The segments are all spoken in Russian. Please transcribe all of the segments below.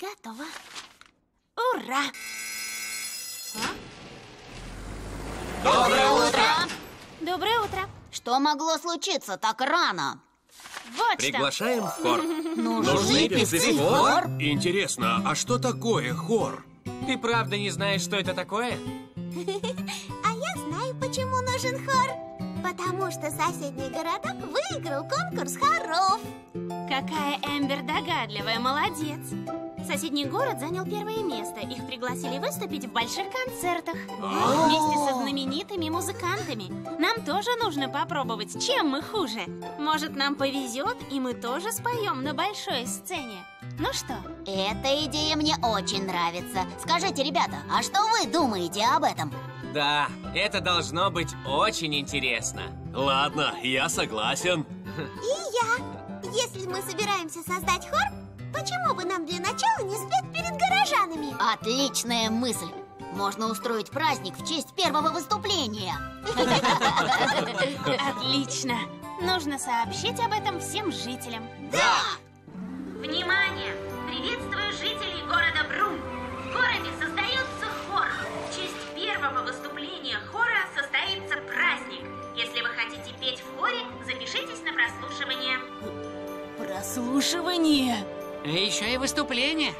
Готово. Ура! А? Доброе утро! Доброе утро! Что могло случиться так рано? Вот приглашаем что. В хор. Нужны певцы в хор? Интересно, а что такое хор? Ты правда не знаешь, что это такое? А я знаю, почему нужен хор. Потому что соседний городок выиграл конкурс хоров. Какая Эмбер догадливая, молодец. Соседний город занял первое место. Их пригласили выступить в больших концертах. Вместе со знаменитыми музыкантами. Нам тоже нужно попробовать, чем мы хуже. Может, нам повезет, и мы тоже споем на большой сцене. Ну что? Эта идея мне очень нравится. Скажите, ребята, а что вы думаете об этом? Да, это должно быть очень интересно. Ладно, я согласен. И я. Если мы собираемся создать хор, почему бы нам для начала не спеть перед горожанами? Отличная мысль! Можно устроить праздник в честь первого выступления. Отлично! Нужно сообщить об этом всем жителям. Да! Внимание! Приветствую жителей города Брум! В городе создается хор. В честь первого выступления хора состоится праздник. Если вы хотите петь в хоре, запишитесь на прослушивание. Прослушивание? Еще и выступление.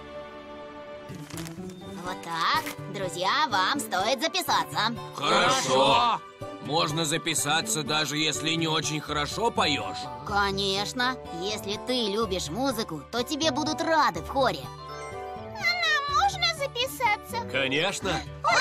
Вот так, друзья, вам стоит записаться. Хорошо. Можно записаться, даже если не очень хорошо поешь. Конечно. Если ты любишь музыку, то тебе будут рады в хоре. Нам можно записаться? Конечно. Ура!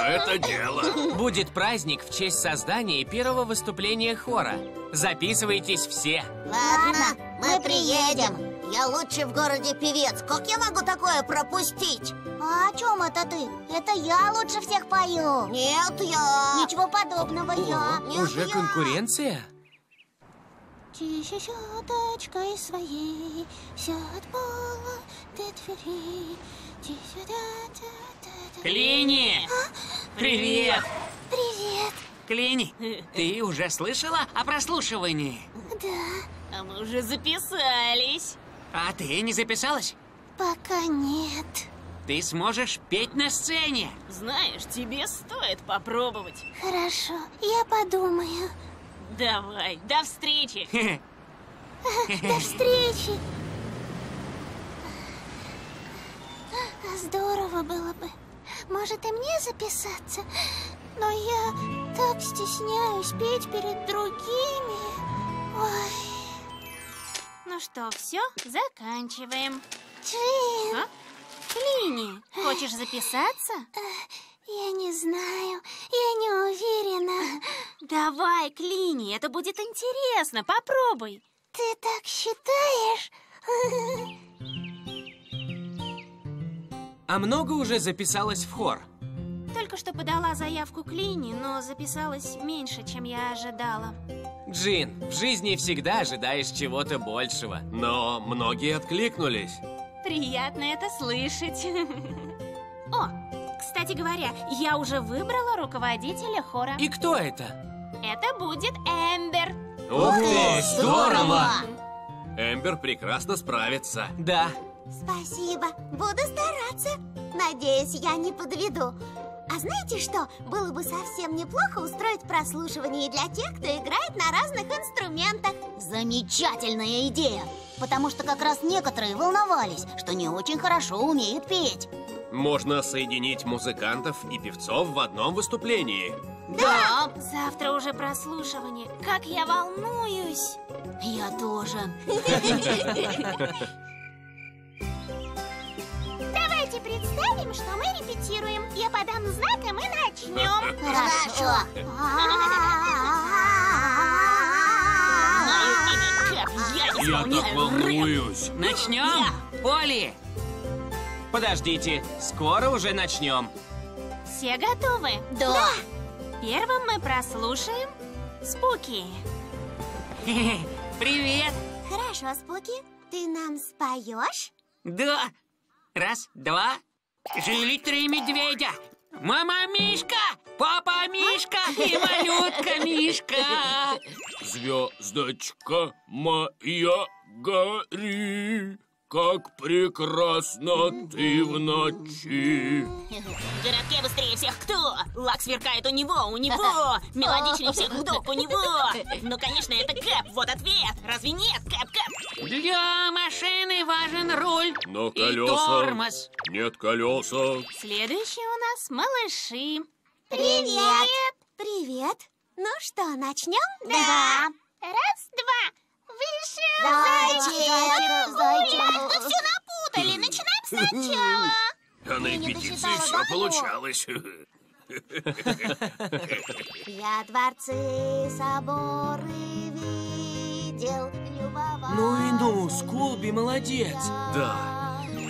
Это дело. Будет праздник в честь создания первого выступления хора. Записывайтесь все. Ладно, мы приедем. Я лучший в городе певец. Как я могу такое пропустить? А о чем это ты? Это я лучше всех пою. Нет, я. Ничего подобного, я. Нет, уже я. Конкуренция? Тише щеточкой своей сядь пола до двери. Клини! А? Привет! Привет! Клини, ты уже слышала о прослушивании? Да. А мы уже записались. А ты не записалась? Пока нет. Ты сможешь петь на сцене. Знаешь, тебе стоит попробовать. Хорошо, я подумаю. Давай, до встречи. До встречи. Здорово было бы. Может, и мне записаться? Но я так стесняюсь петь перед другими. Ой. Ну что, все, заканчиваем. Джин! А? Клини, хочешь записаться? Я не знаю, я не уверена. Давай, Клини, это будет интересно, попробуй. Ты так считаешь? А много уже записалось в хор? Только что подала заявку Клини, но записалась меньше, чем я ожидала. Джин, в жизни всегда ожидаешь чего-то большего. Но многие откликнулись. Приятно это слышать. О, кстати говоря, я уже выбрала руководителя хора. И кто это? Это будет Эмбер. Ух ты, здорово! Эмбер прекрасно справится. Да. Спасибо, буду стараться. Надеюсь, я не подведу. А знаете что? Было бы совсем неплохо устроить прослушивание для тех, кто играет на разных инструментах. Замечательная идея! Потому что как раз некоторые волновались, что не очень хорошо умеют петь. Можно соединить музыкантов и певцов в одном выступлении. Да! Завтра уже прослушивание. Как я волнуюсь! Я тоже. Давайте представим, что мы репетируем. Я подам знак, и мы начнем. Хорошо. Я так волнуюсь. Начнем? Поли! Подождите, скоро уже начнем. Все готовы? Да. Первым мы прослушаем Спуки. Привет. Хорошо, Спуки. Ты нам споешь? Да. Раз, два. Жили три медведя. Мама Мишка, папа Мишка и малютка Мишка. Звездочка моя, гори. как прекрасно ты в ночи. В городке быстрее всех кто? Лак сверкает у него, мелодичнее всех вдох у него. Ну, конечно, это Кэп, вот ответ. Разве нет, Кэп? Для машины важен руль. Но колеса... И тормоз. Нет колеса. Следующие у нас малыши. Привет. Привет. Ну что, начнем? Да. Раз, два. Зайчик, зайчик. Вы все напутали, начинаем сначала. А на репетиции все получалось. Я дворцы, соборы видел, любовался. Ну и ну, Скуби, молодец. Да.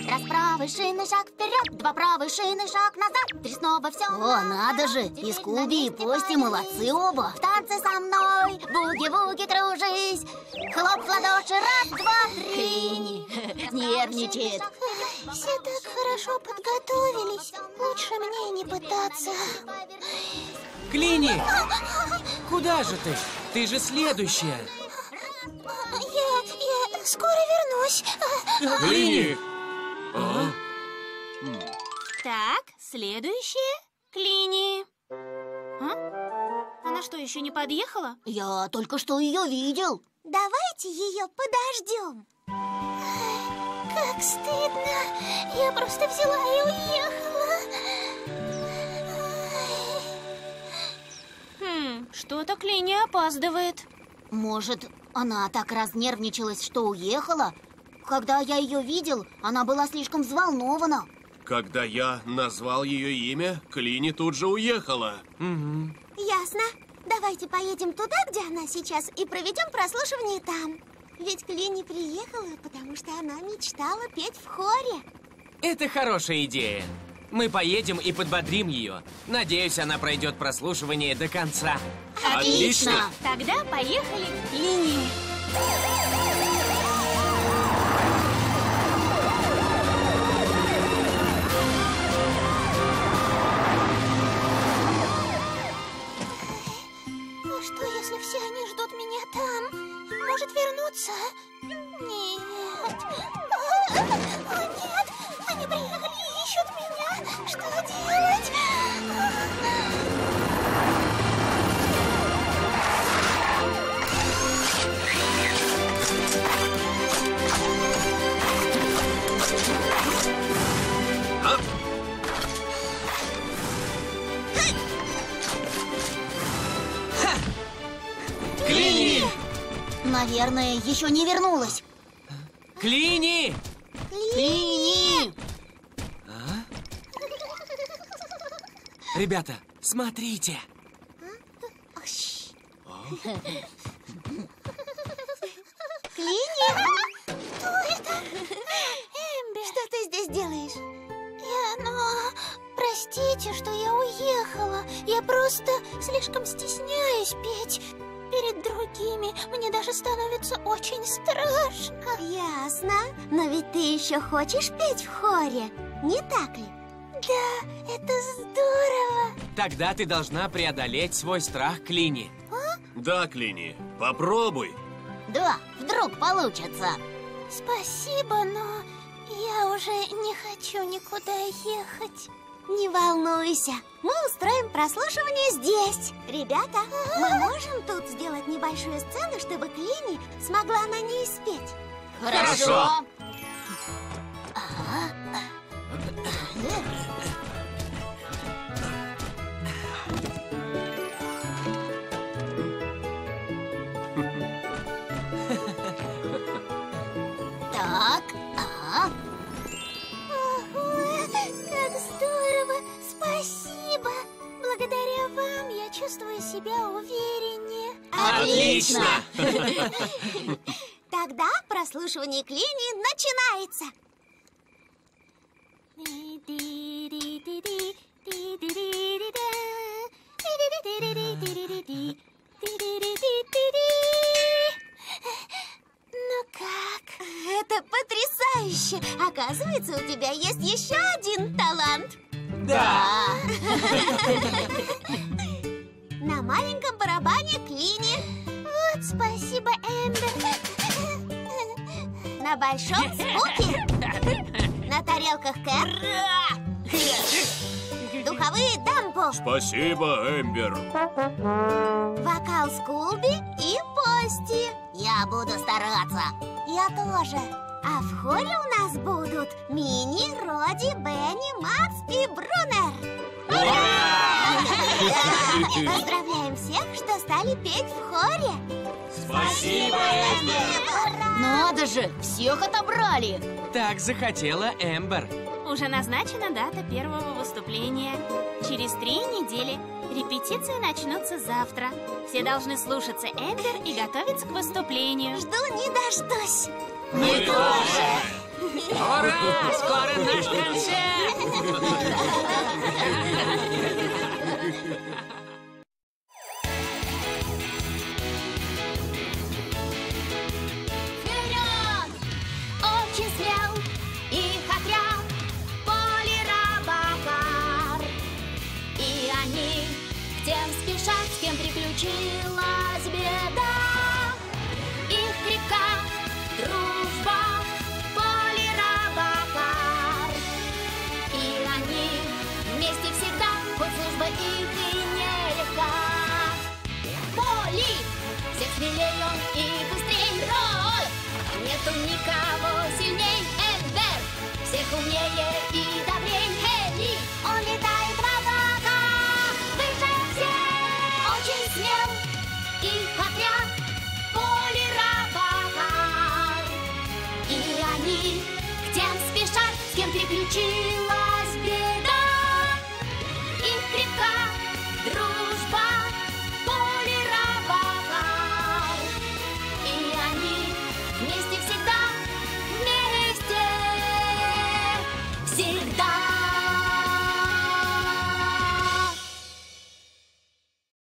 Раз правый шинный шаг вперед, два правый шинный шаг назад, три снова все. О, надо же, и Скуби, и Пости молодцы оба. В танце со мной, буги-буги, кружись. Хлоп в ладоши, раз, два, три. Нервничает. Все так хорошо подготовились, лучше мне не пытаться. Клини, куда же ты? Ты же следующая. Я скоро вернусь. Клини! А? Так, следующее. Клини. А? Она что, еще не подъехала? Я только что ее видел. Давайте ее подождем. Как стыдно. Я просто взяла и уехала. Что-то Клини опаздывает. Может, она так разнервничалась, что уехала? Когда я ее видел, она была слишком взволнована. Когда я назвал ее имя, Клини тут же уехала. Угу. Ясно. Давайте поедем туда, где она сейчас, и проведем прослушивание там. Ведь Клини приехала, потому что она мечтала петь в хоре. Это хорошая идея. Мы поедем и подбодрим ее. Надеюсь, она пройдет прослушивание до конца. Отлично! Тогда поехали к Клини. Все они ждут меня там. Может вернуться? Нет. О, нет. Они приехали и ищут меня. Что делать? Клини! Наверное, еще не вернулась. Клини! Клини! А? Ребята, смотрите. Клини? Кто это? Эмбер. Что ты здесь делаешь? Простите, что я уехала. Я просто слишком стесняюсь петь перед другими. Мне даже становится очень страшно. Ясно. Но ведь ты еще хочешь петь в хоре, не так ли? Да, это здорово. Тогда ты должна преодолеть свой страх, Клини. А? Да, Клини, попробуй. Да, вдруг получится. Спасибо, но я уже не хочу никуда ехать. Не волнуйся, мы устроим прослушивание здесь. Ребята, мы можем тут сделать небольшую сцену, чтобы Клини смогла на ней спеть. Хорошо. Так. Спасибо! Благодаря вам я чувствую себя увереннее. Отлично! Тогда прослушивание Клини начинается. Ну как? Это потрясающе! Оказывается, у тебя есть еще один талант. Да! На маленьком барабане Клини. Вот, спасибо, Эмбер. На большом Спуки. На тарелках Кэр. Духовые Дампу. Спасибо, Эмбер. Вокал Скуби и Пости. Я буду стараться. Я тоже. А в хоре у нас будут Мини, Роди, Бенни, Макс и Брунер. Ура! Поздравляем всех, что стали петь в хоре. Спасибо, Эмбер! Надо же, всех отобрали. Так захотела Эмбер. Уже назначена дата первого выступления. Через 3 недели. Репетиции начнутся завтра. Все должны слушаться Эмбер и готовиться к выступлению. Жду не дождусь. Мы тоже! Ура! Скоро наш концерт! Случилась беда, их крепка дружба в поле Робокар. И они вместе всегда, хоть служба их и нелегка. Поли, всех смелей он и быстрей. Рой, нету никого сильней. Эмбер, всех умнее и добрей. Хелли, он летает в облаках, выше всех. Очень смел их отряд поле Робокар. И они к тем спешат, с кем приключилась беда. Их крепка дружба поле Робокар. И они вместе всегда, вместе всегда.